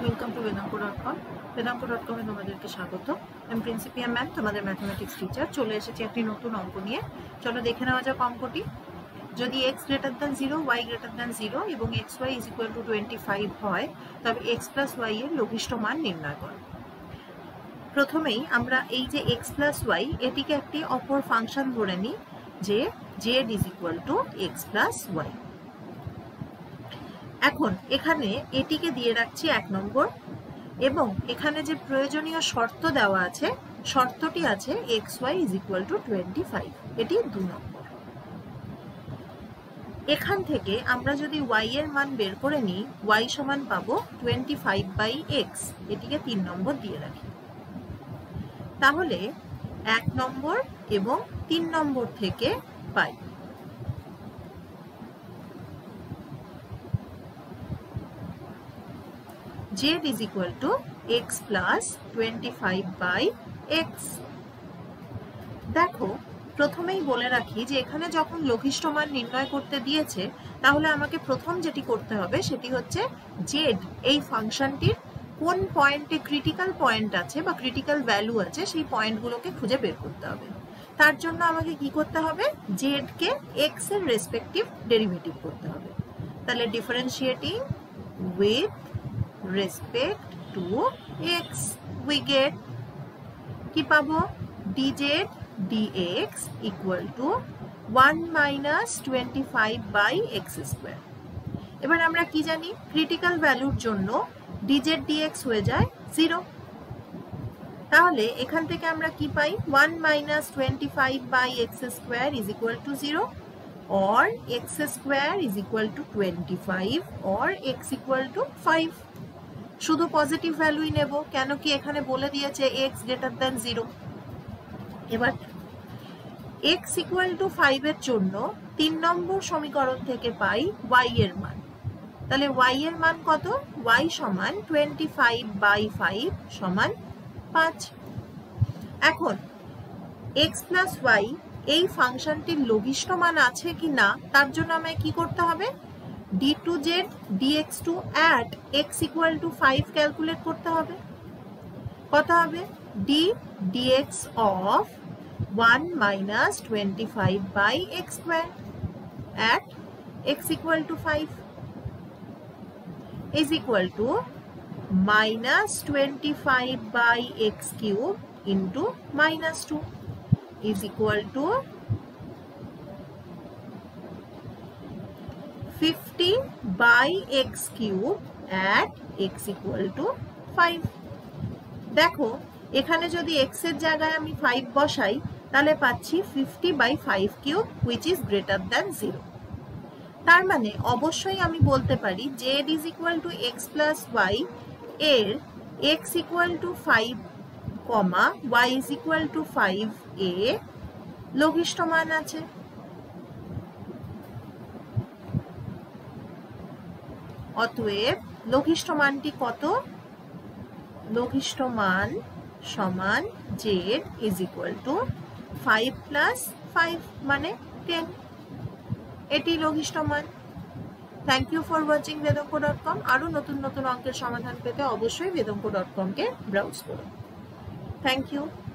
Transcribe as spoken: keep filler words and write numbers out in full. Welcome to Vedanko dot com Vedanko dot com में तुम्हारे स्वागत। मैं प्रिंसिपिया मैम तुम्हारे मैथमेटिक्स टीचर चले नतून अंक निये। चलो देखे नेওয়া যাক অঙ্কটি। যদি x greater than zero y greater than zero और x y is equal to टोटी फाइव है तब एक्स प्लस वाई एर लघिष्ठ मान निर्णय करो। प्रथमेই আমরা এই যে x प्लस वाई এটিকে একটি অপর ফাংশন ধরে নিই যে z is equal to x plus y. এখন এখানে এটিকে দিয়ে রাখছি এক নম্বর এবং এখানে যে প্রয়োজনীয় শর্ত দেওয়া আছে শর্তটি আছে xy = পঁচিশ। এটি দুই নম্বর। এখান থেকে আমরা যদি y এর মান বের করে নিই y সমান পাবো পঁচিশ বাই x। এটিকে তিন নম্বর দিয়ে রাখি। তাহলে এক নম্বর এবং তিন নম্বর থেকে পাই। z is equal to x plus पच्चीस बाई x। देखो प्रथमेই বলে রাখি যে এখানে যখন লঘিষ্ঠ মান নির্ণয় করতে দিয়েছে তাহলে আমাকে প্রথম যেটি করতে হবে সেটি হচ্ছে z এই ফাংশনটির কোন পয়েন্টে ক্রিটিক্যাল পয়েন্ট আছে বা ক্রিটিক্যাল ভ্যালু আছে সেই পয়েন্টগুলোকে খুঁজে বের করতে হবে। তার জন্য আমাকে কি করতে হবে z কে x এর রেসপেক্টিভ ডেরিভেটিভ করতে হবে। তাহলে differentiating with respect to x we get ki pabo dz dx equal to one minus पच्चीस बाई x square। এবার আমরা কি জানি ক্রিটিক্যাল ভ্যালুর জন্য dz dx হয়ে যায় শূন্য। তাহলে এখান থেকে আমরা কি পাই वन minus पच्चीस by x square is equal to शून्य or x square is equal to पच्चीस or x equal to पाँच। शुद्ध पॉजिटिव वैल्यू ही नेब क्यों कि एखाने बोले दिए x greater than zero x equal to five एर जोन्नो तीन नम्बर समीकरण थेके पाई वाई एर मान। ताहले वाई एर मान कत वाई समान टोटी फाइव बाई फाइव समान पाँच। एखन एक्स प्लस वाई एई फांगशनटिर लघिष्ठ मान आछे कि ना तार जोन्नो आमाय़ कि करते हबे d two z dx two at x equal to five calculate करते होंगे। कत होंगे d dx of one minus पच्चीस by x square at x equal to five is equal to minus पच्चीस by x cube into minus two is equal to पचास by x cube at x equal to five. देखो एखाने जो दी x एर जागाय आमी five बसाई ताले पाच्छी पचास by five cube which is greater than शून्य। तार माने अवश्य आमी बोलते पारी z is equal to x plus y एर x equal to five comma y is equal to five ए लघिष्ठ मान आछे। अतएव लघिष्ठ मानটি কত लघिष्ठ मान समान z is equal to five plus five माने टेन। এটি লঘিষ্ঠ মান। Thank you for watching Vedanko dot com. আরো নতুন নতুন অঙ্কের সমাধান পেতে অবশ্যই वेदांको डॉट कॉम के ব্রাউজ করুন। Thank you.